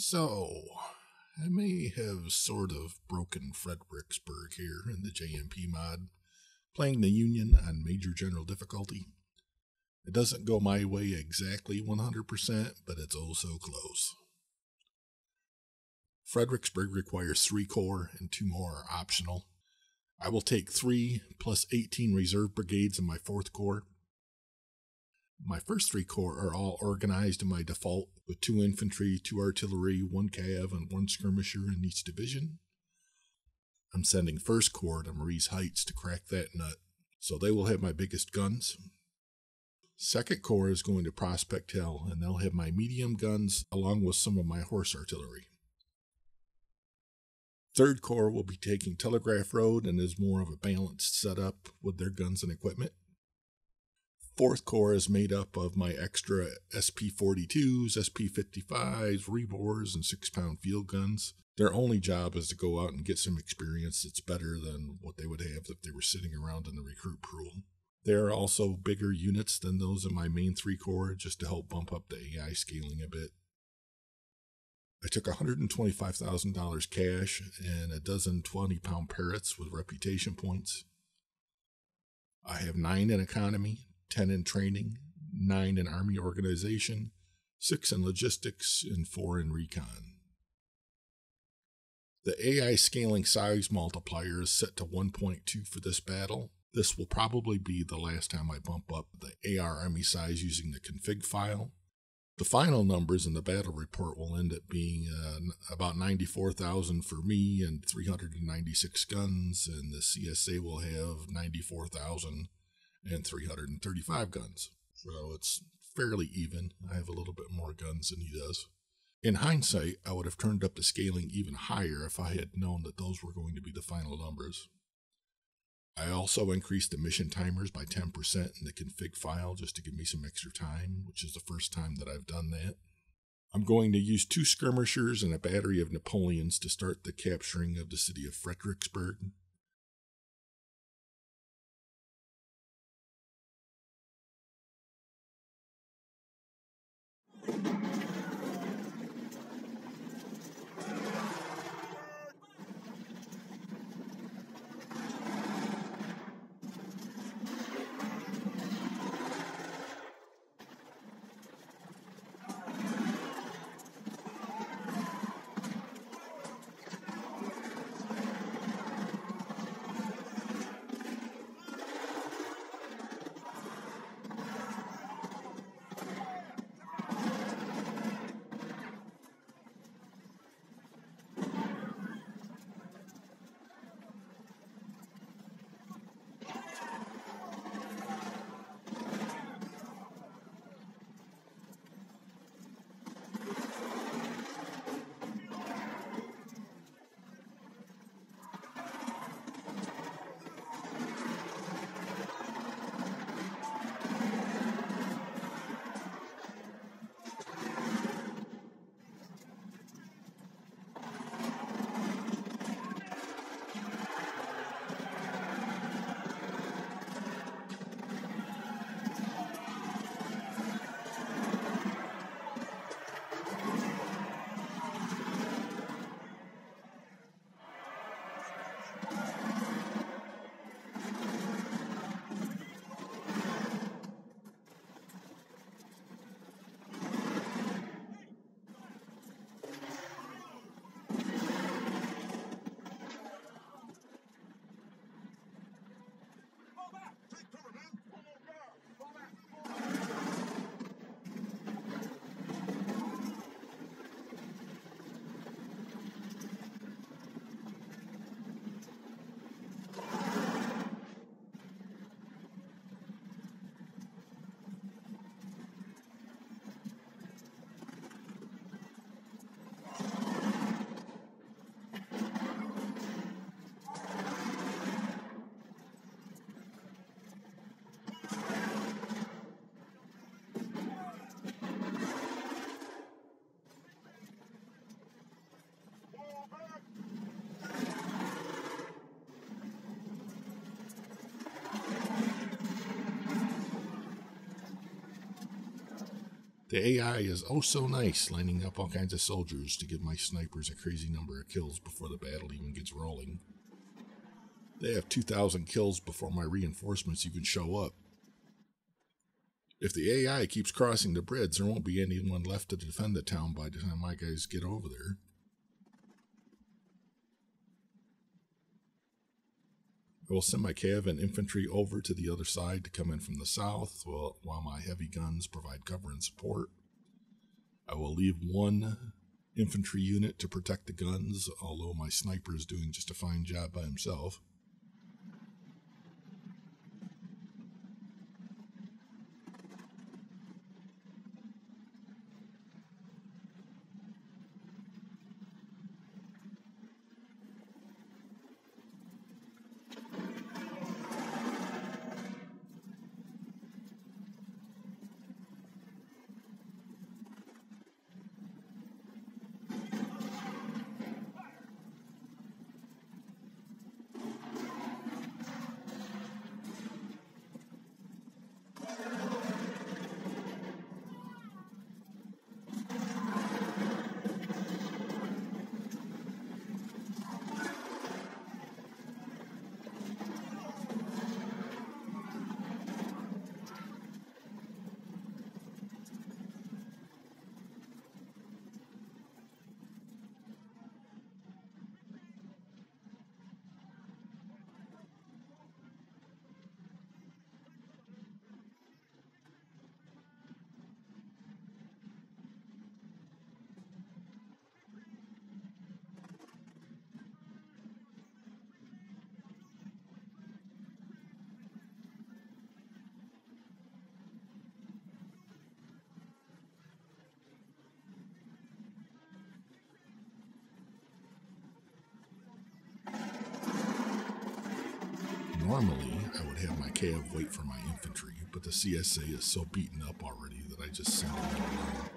So, I may have sort of broken Fredericksburg here in the JMP mod, playing the Union on Major General difficulty. It doesn't go my way exactly 100%, but it's oh so close. Fredericksburg requires 3 corps and 2 more are optional. I will take 3 plus 18 reserve brigades in my 4th corps. My first 3 corps are all organized in my default with 2 infantry, 2 artillery, 1 cav, and 1 skirmisher in each division. I'm sending 1st corps to Marye's Heights to crack that nut, so they will have my biggest guns. 2nd corps is going to Prospect Hill, and they'll have my medium guns along with some of my horse artillery. 3rd Corps will be taking Telegraph Road and is more of a balanced setup with their guns and equipment. 4th Corps is made up of my extra SP-42s, SP-55s, Rebors, and 6-pound field guns. Their only job is to go out and get some experience that's better than what they would have if they were sitting around in the recruit pool. They are also bigger units than those in my main 3 Corps just to help bump up the AI scaling a bit. I took $125,000 cash and a dozen 20-pound parrots with reputation points. I have 9 in economy, 10 in training, 9 in army organization, 6 in logistics, and 4 in recon. The AI scaling size multiplier is set to 1.2 for this battle. This will probably be the last time I bump up the AR army size using the config file. The final numbers in the battle report will end up being about 94,000 for me and 396 guns, and the CSA will have 94,000 and 335 guns. So it's fairly even. I have a little bit more guns than he does. In hindsight, I would have turned up the scaling even higher if I had known that those were going to be the final numbers. I also increased the mission timers by 10% in the config file just to give me some extra time, which is the first time that I've done that. I'm going to use 2 skirmishers and a battery of Napoleons to start the capturing of the city of Fredericksburg. The AI is oh so nice, lining up all kinds of soldiers to give my snipers a crazy number of kills before the battle even gets rolling. They have 2,000 kills before my reinforcements even show up. If the AI keeps crossing the bridge, there won't be anyone left to defend the town by the time my guys get over there. I will send my cav and infantry over to the other side to come in from the south, while my heavy guns provide cover and support. I will leave one infantry unit to protect the guns, although my sniper is doing just a fine job by himself. Normally, I would have my cav wait for my infantry, but the CSA is so beaten up already that I just send them alone.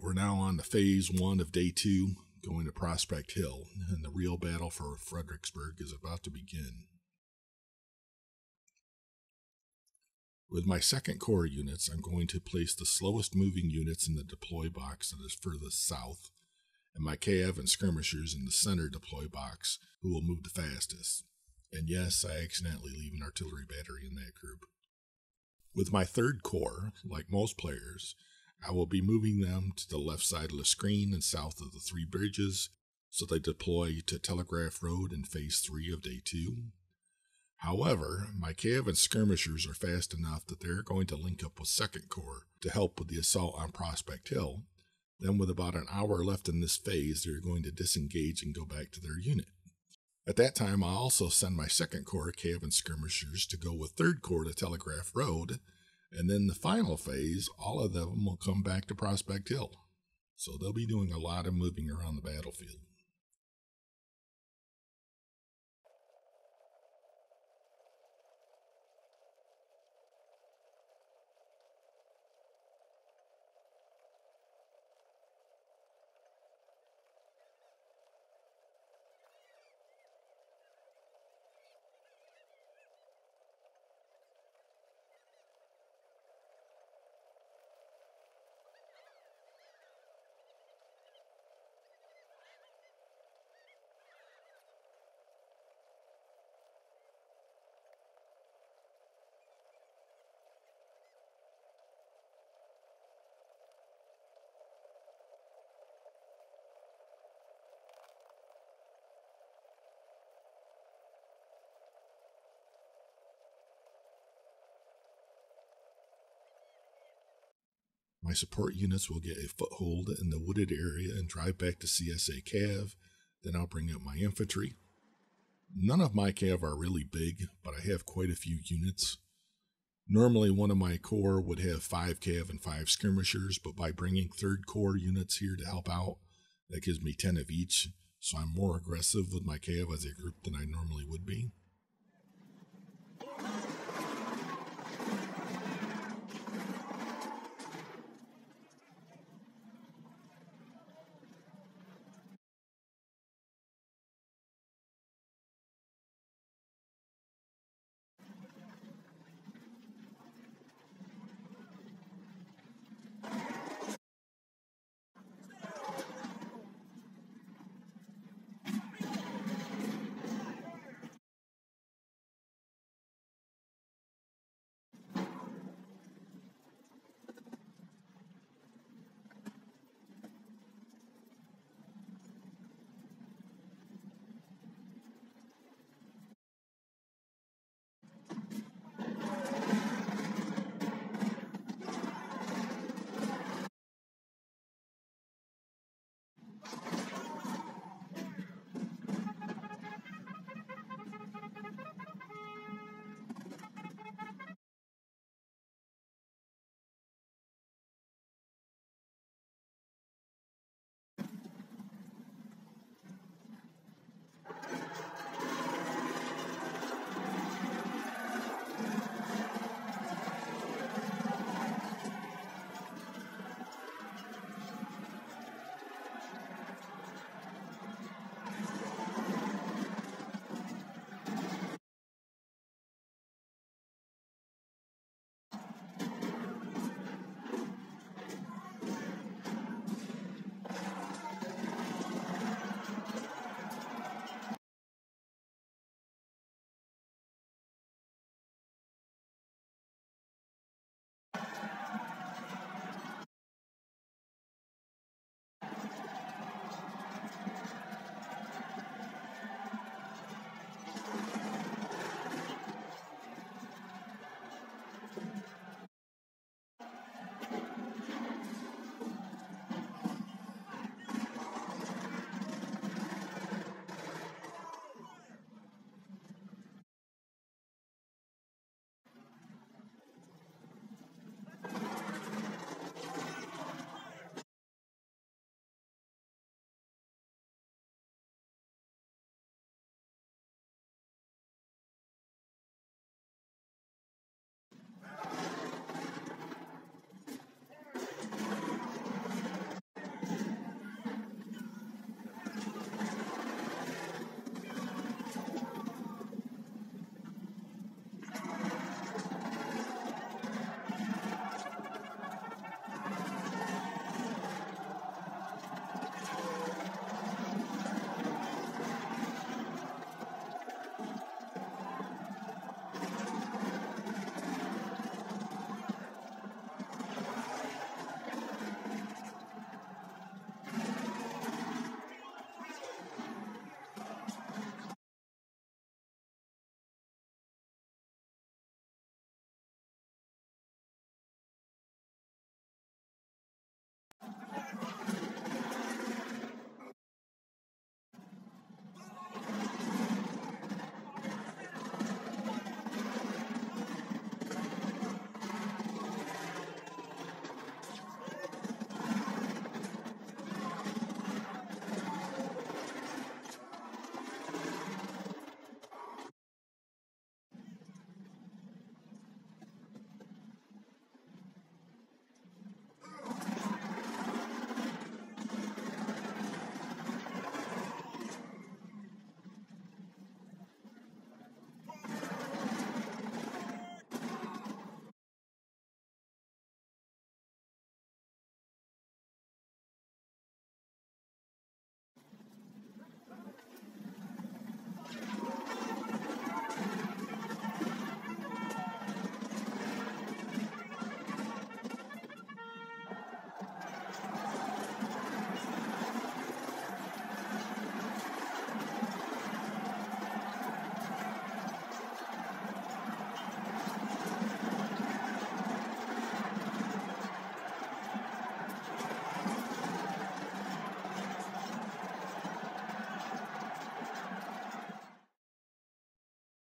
We're now on to phase one of day two, going to Prospect Hill, and the real battle for Fredericksburg is about to begin. With my second corps units, I'm going to place the slowest moving units in the deploy box that is furthest south, and my cav and skirmishers in the center deploy box, who will move the fastest. And yes, I accidentally leave an artillery battery in that group. With my third corps, like most players, I will be moving them to the left side of the screen and south of the three bridges, so they deploy to Telegraph Road in Phase 3 of Day 2. However, my cav and skirmishers are fast enough that they are going to link up with 2nd Corps to help with the assault on Prospect Hill. Then with about an hour left in this phase, they are going to disengage and go back to their unit. At that time, I'll also send my 2nd Corps cav and skirmishers to go with 3rd Corps to Telegraph Road, and then the final phase, all of them will come back to Prospect Hill. So they'll be doing a lot of moving around the battlefield. My support units will get a foothold in the wooded area and drive back to CSA cav, then I'll bring up my infantry. None of my cav are really big, but I have quite a few units. Normally, one of my corps would have 5 cav and 5 skirmishers, but by bringing 3rd Corps units here to help out, that gives me 10 of each, so I'm more aggressive with my cav as a group than I normally would be.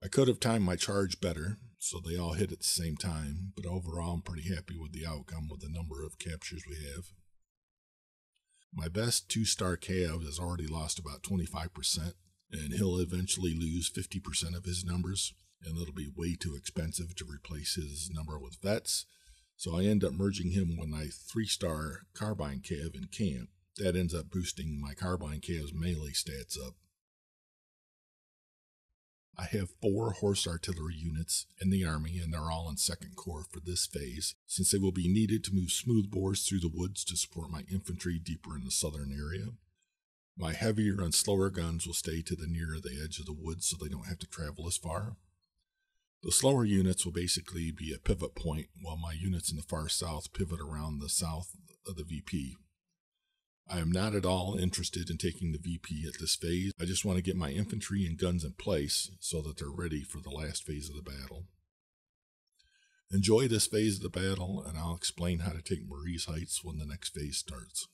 I could have timed my charge better, so they all hit at the same time, but overall I'm pretty happy with the outcome with the number of captures we have. My best two-star Cav has already lost about 25%, and he'll eventually lose 50% of his numbers, and it'll be way too expensive to replace his number with vets, so I end up merging him with my three-star Carbine Cav in camp. That ends up boosting my Carbine Cav's melee stats up. I have 4 horse artillery units in the Army, and they're all in 2nd Corps for this phase, since they will be needed to move smoothbores through the woods to support my infantry deeper in the southern area. My heavier and slower guns will stay to the nearer the edge of the woods so they don't have to travel as far. The slower units will basically be a pivot point, while my units in the far south pivot around the south of the VP. I am not at all interested in taking the VP at this phase. I just want to get my infantry and guns in place so that they're ready for the last phase of the battle. Enjoy this phase of the battle, and I'll explain how to take Marye's Heights when the next phase starts.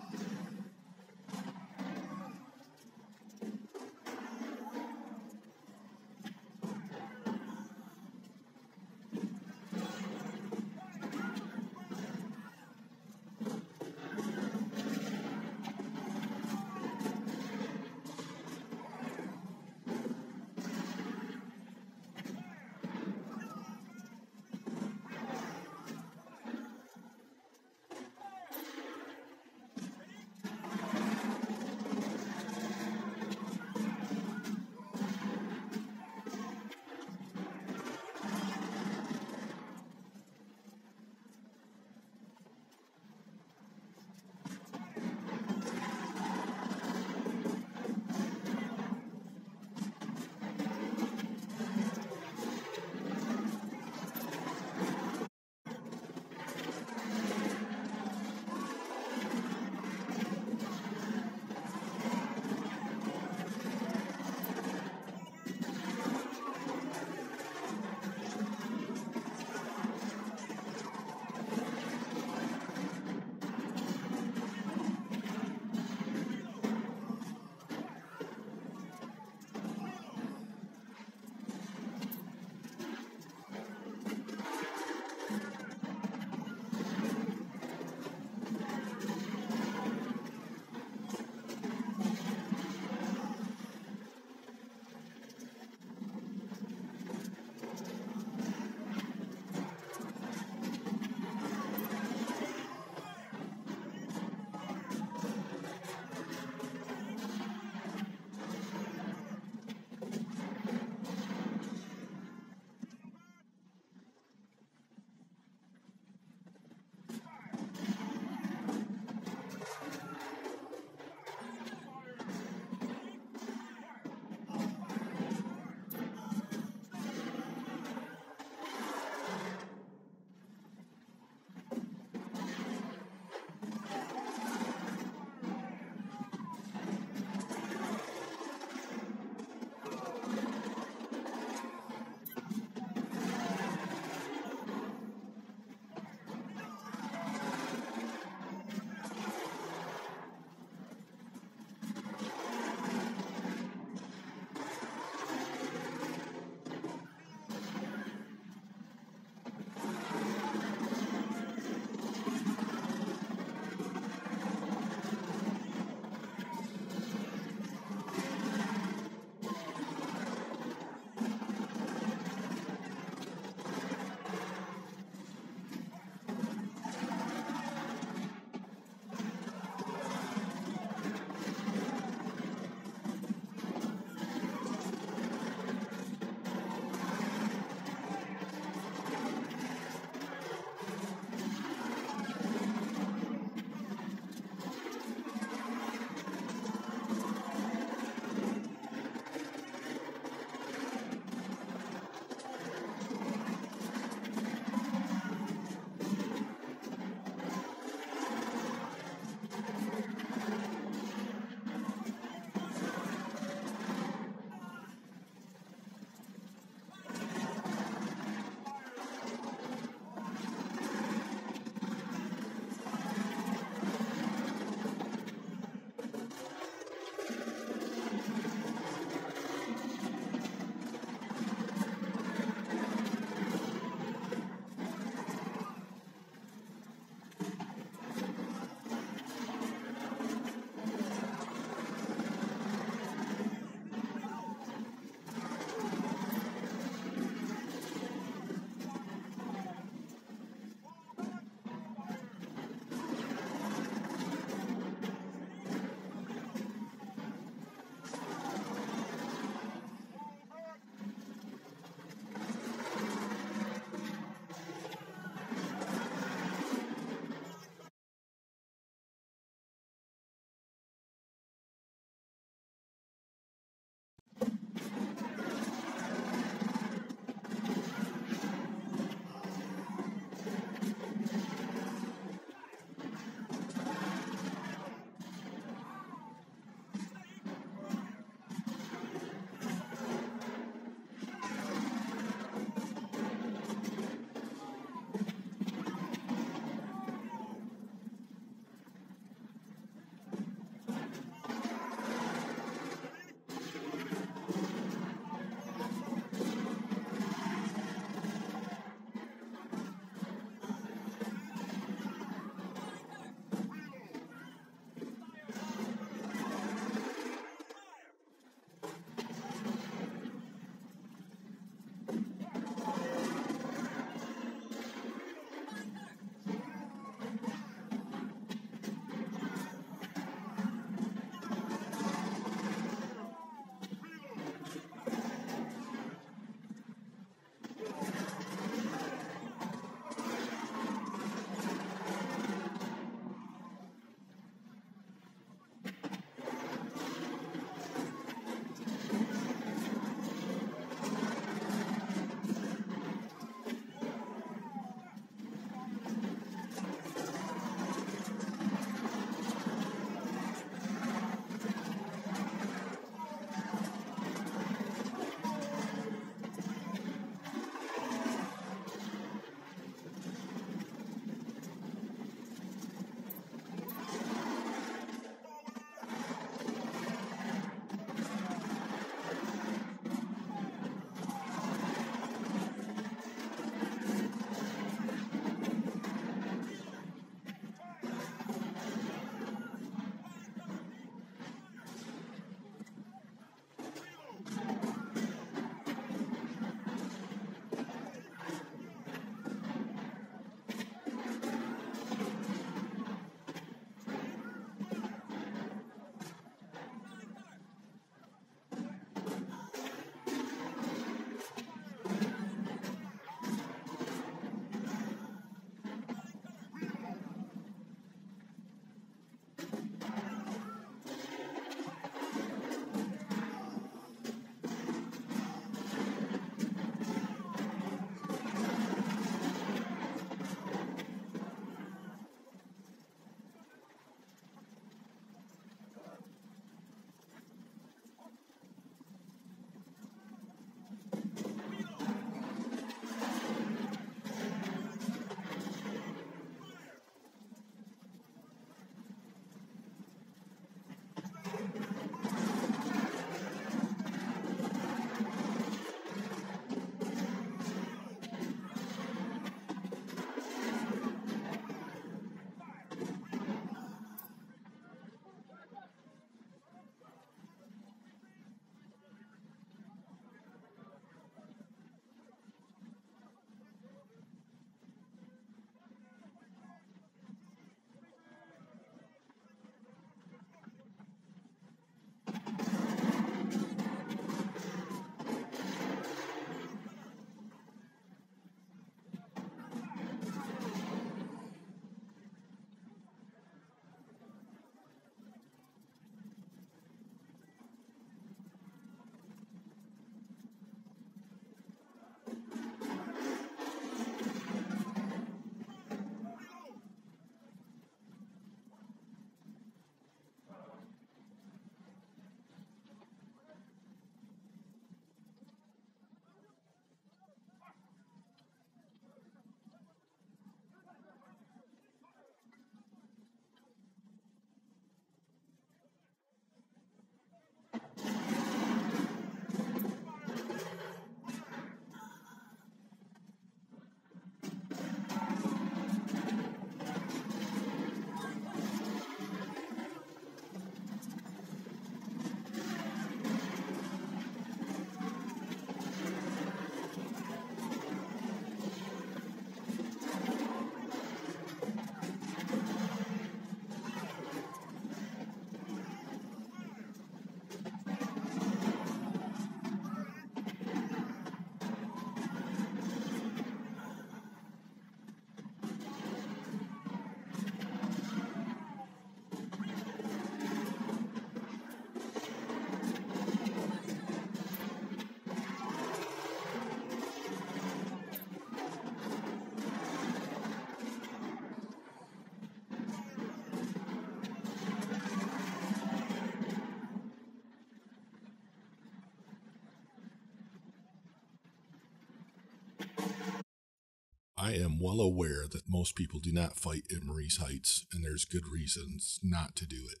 I am well aware that most people do not fight at Marye's Heights, and there's good reasons not to do it.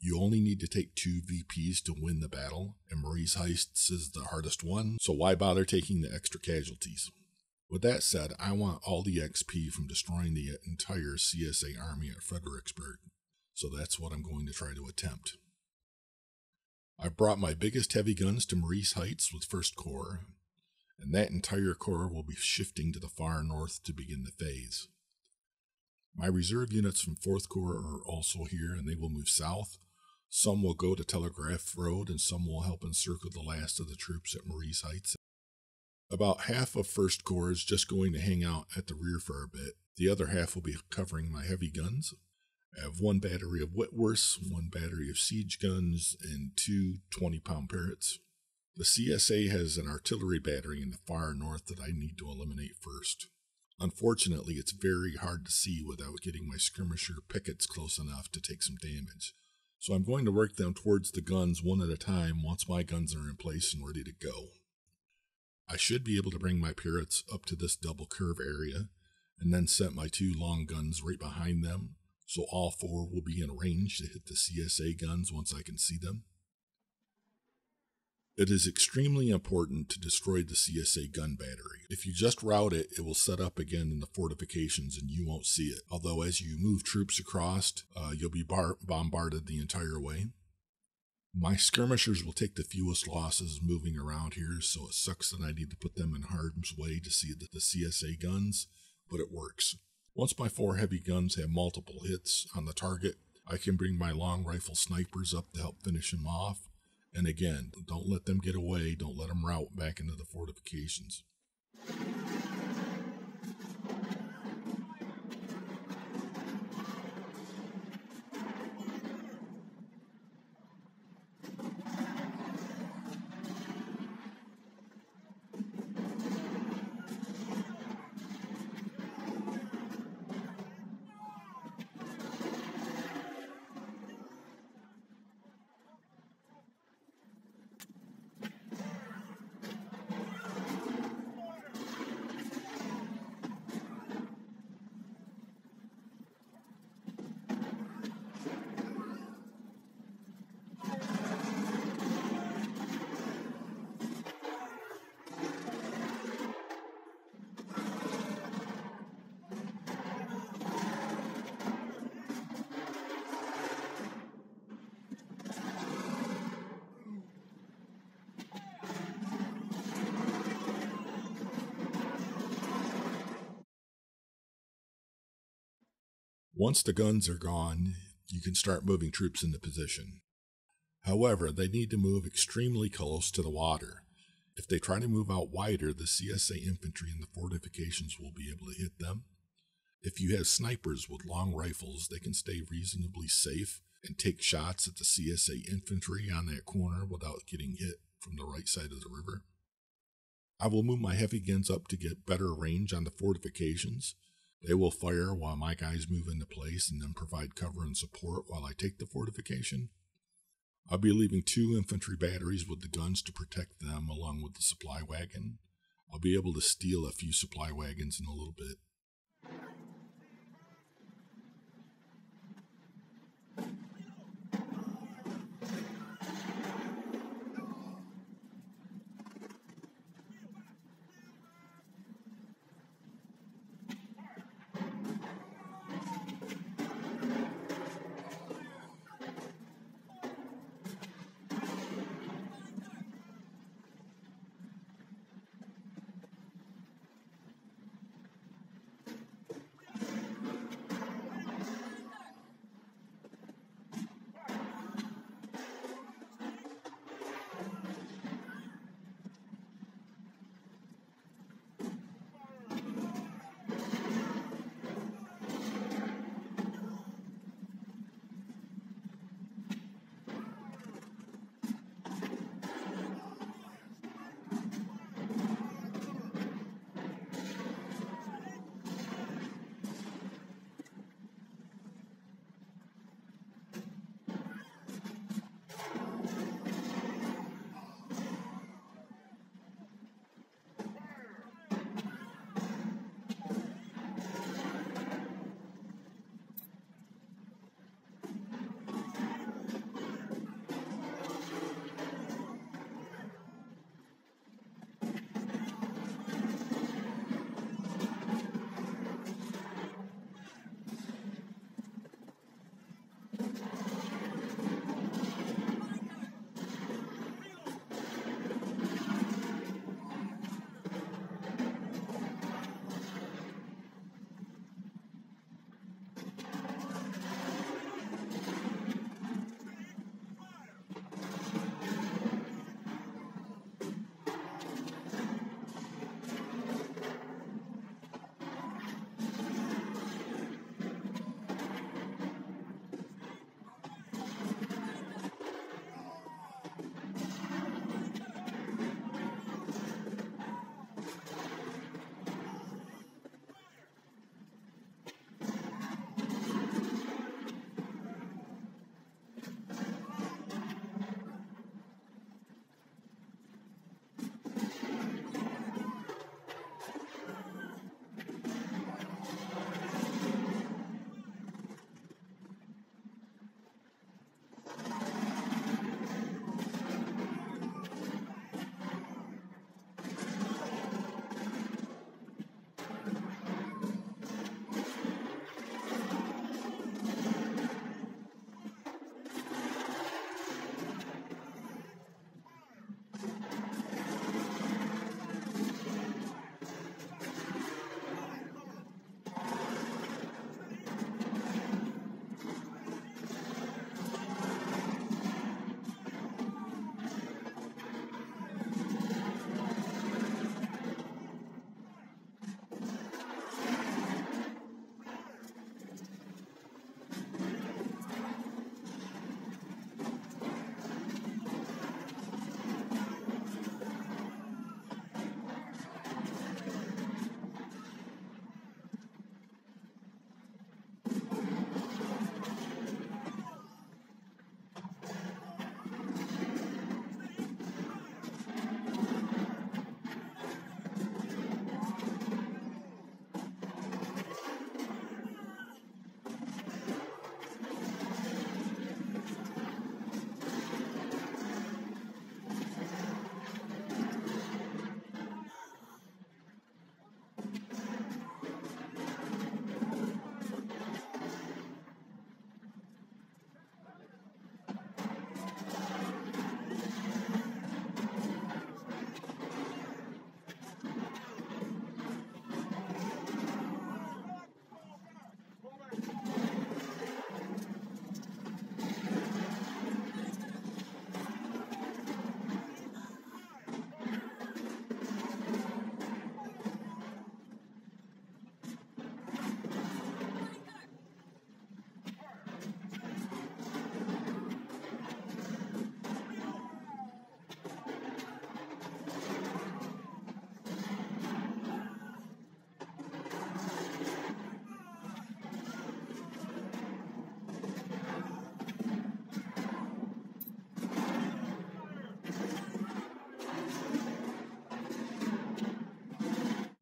You only need to take 2 VPs to win the battle, and Marye's Heights is the hardest one, so why bother taking the extra casualties? With that said, I want all the XP from destroying the entire CSA army at Fredericksburg, so that's what I'm going to try to attempt. I brought my biggest heavy guns to Marye's Heights with 1st Corps, and that entire corps will be shifting to the far north to begin the phase. My reserve units from 4th Corps are also here, and they will move south. Some will go to Telegraph Road, and some will help encircle the last of the troops at Marye's Heights. About half of 1st Corps is just going to hang out at the rear for a bit. The other half will be covering my heavy guns. I have 1 battery of Whitworths, 1 battery of siege guns, and 2 20-pound Parrotts. The CSA has an artillery battery in the far north that I need to eliminate first. Unfortunately, it's very hard to see without getting my skirmisher pickets close enough to take some damage, so I'm going to work them towards the guns one at a time once my guns are in place and ready to go. I should be able to bring my Parrots up to this double curve area, and then set my 2 long guns right behind them, so all 4 will be in range to hit the CSA guns once I can see them. It is extremely important to destroy the CSA gun battery. If you just rout it, it will set up again in the fortifications and you won't see it, although as you move troops across, you'll be bombarded the entire way. My skirmishers will take the fewest losses moving around here, so it sucks that I need to put them in harm's way to see the CSA guns, but it works. Once my 4 heavy guns have multiple hits on the target, I can bring my long rifle snipers up to help finish them off. And again, don't let them get away, don't let them rout back into the fortifications. Once the guns are gone, you can start moving troops into position. However, they need to move extremely close to the water. If they try to move out wider, the CSA infantry in the fortifications will be able to hit them. If you have snipers with long rifles, they can stay reasonably safe and take shots at the CSA infantry on that corner without getting hit from the right side of the river. I will move my heavy guns up to get better range on the fortifications. They will fire while my guys move into place and then provide cover and support while I take the fortification. I'll be leaving 2 infantry batteries with the guns to protect them along with the supply wagon. I'll be able to steal a few supply wagons in a little bit.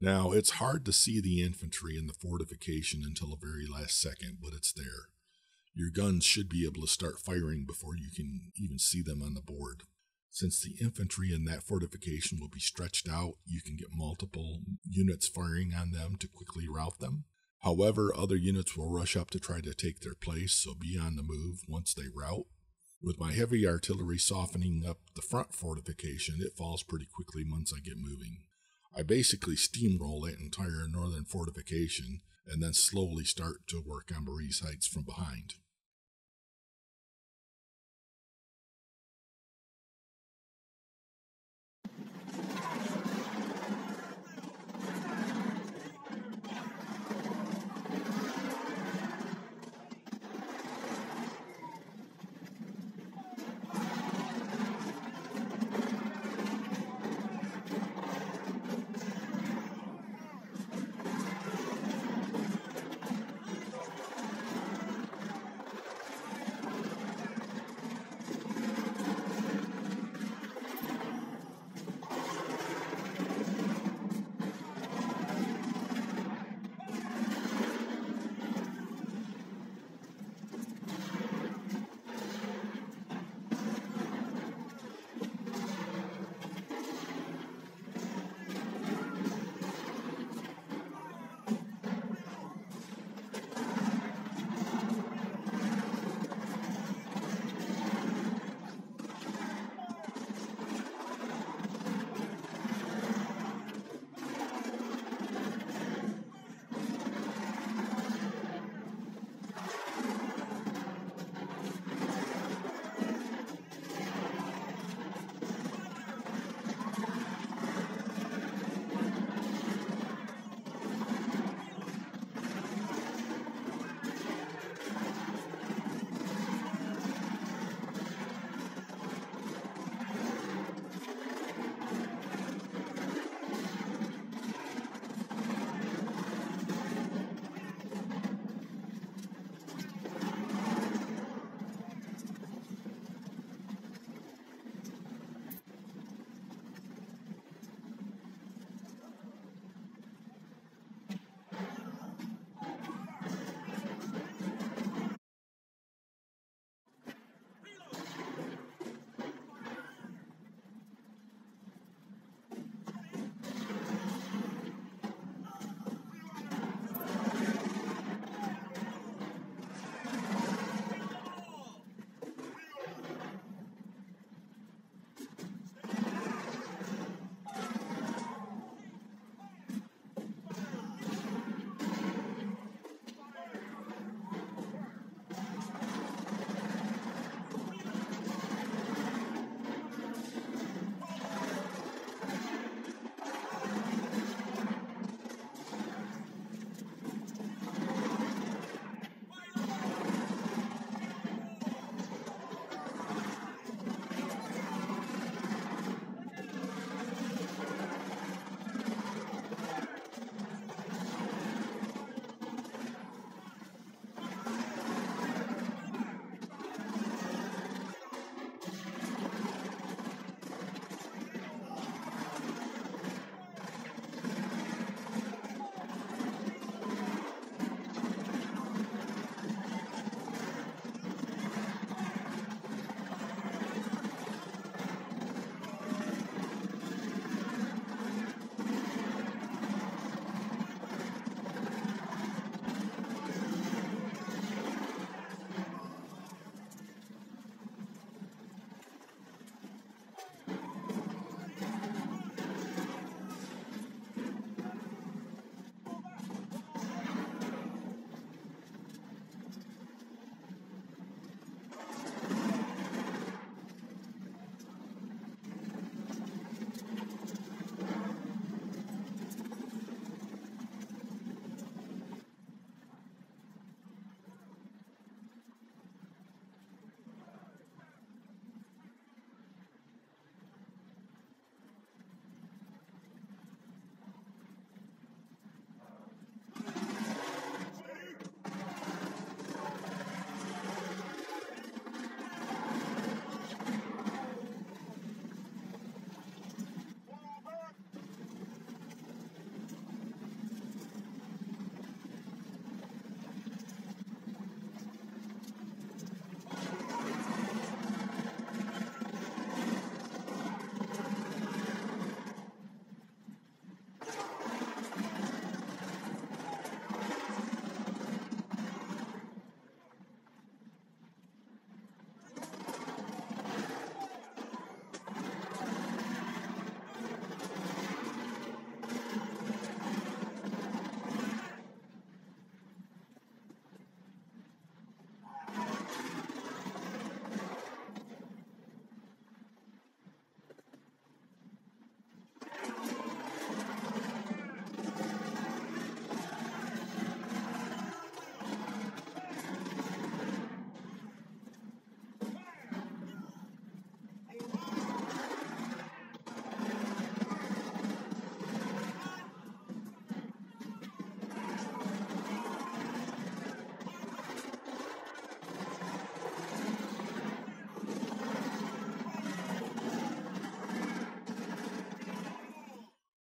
Now, it's hard to see the infantry in the fortification until the very last second, but it's there. Your guns should be able to start firing before you can even see them on the board. Since the infantry in that fortification will be stretched out, you can get multiple units firing on them to quickly rout them. However, other units will rush up to try to take their place, so be on the move once they rout. With my heavy artillery softening up the front fortification, it falls pretty quickly once I get moving. I basically steamroll that entire northern fortification and then slowly start to work on Marye's Heights from behind.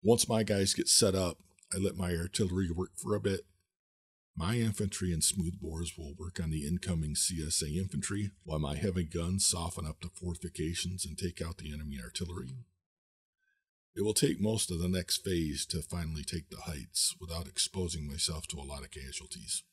Once my guys get set up, I let my artillery work for a bit. My infantry and smoothbores will work on the incoming CSA infantry, while my heavy guns soften up the fortifications and take out the enemy artillery. It will take most of the next phase to finally take the heights without exposing myself to a lot of casualties.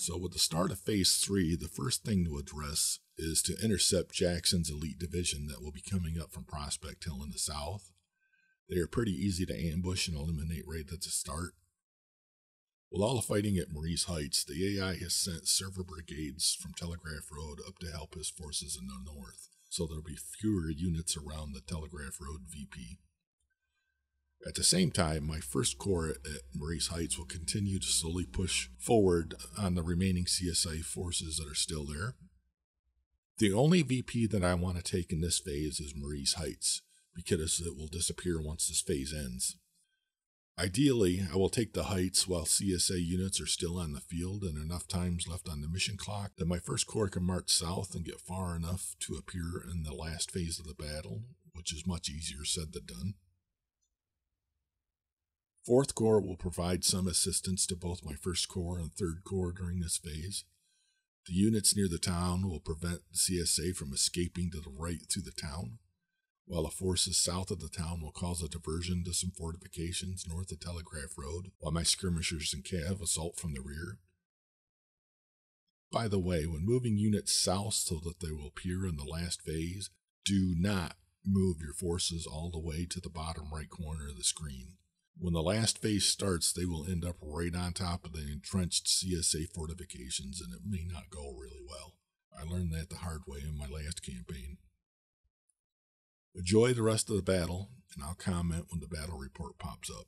So with the start of Phase 3, the first thing to address is to intercept Jackson's elite division that will be coming up from Prospect Hill in the south. They are pretty easy to ambush and eliminate right at the start. With all the fighting at Marye's Heights, the AI has sent several brigades from Telegraph Road up to help his forces in the north, so there will be fewer units around the Telegraph Road VP. At the same time, my first corps at Marye's Heights will continue to slowly push forward on the remaining CSA forces that are still there. The only VP that I want to take in this phase is Marye's Heights, because it will disappear once this phase ends. Ideally, I will take the Heights while CSA units are still on the field and enough times left on the mission clock that my 1st Corps can march south and get far enough to appear in the last phase of the battle, which is much easier said than done. 4th Corps will provide some assistance to both my 1st Corps and 3rd Corps during this phase. The units near the town will prevent the CSA from escaping to the right through the town, while the forces south of the town will cause a diversion to some fortifications north of Telegraph Road, while my skirmishers and cav assault from the rear. By the way, when moving units south so that they will appear in the last phase, do not move your forces all the way to the bottom right corner of the screen. When the last phase starts, they will end up right on top of the entrenched CSA fortifications, and it may not go really well. I learned that the hard way in my last campaign. Enjoy the rest of the battle, and I'll comment when the battle report pops up.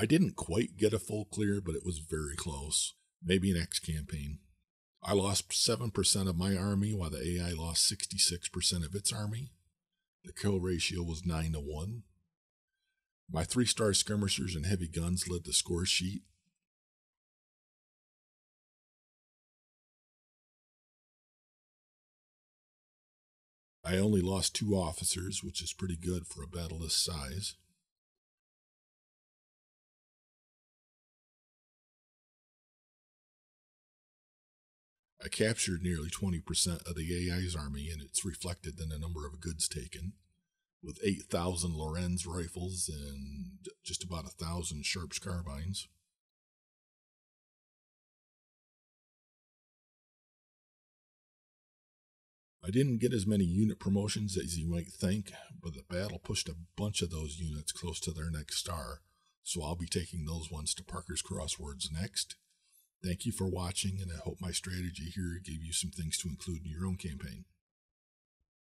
I didn't quite get a full clear, but it was very close. Maybe next campaign. I lost 7% of my army, while the AI lost 66% of its army. The kill ratio was 9-1. My 3-star skirmishers and heavy guns led the score sheet. I only lost 2 officers, which is pretty good for a battle this size. I captured nearly 20% of the AI's army, and it's reflected in the number of goods taken, with 8,000 Lorenz rifles and just about 1,000 Sharps carbines. I didn't get as many unit promotions as you might think, but the battle pushed a bunch of those units close to their next star, so I'll be taking those ones to Parker's Crossroads next. Thank you for watching, and I hope my strategy here gave you some things to include in your own campaign.